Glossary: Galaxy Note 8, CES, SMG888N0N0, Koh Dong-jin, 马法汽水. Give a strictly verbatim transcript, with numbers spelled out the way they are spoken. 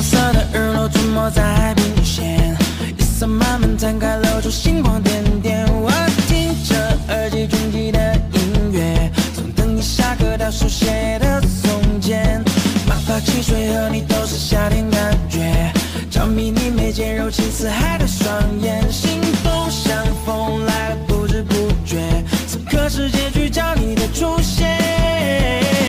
红色的日落沉没在海平线，夜色慢慢摊开，露出星光点点。我听着耳机中记的音乐，从等你下课到手写的从前。马法汽水和你都是夏天感觉，着迷你眉间柔情似海的双眼。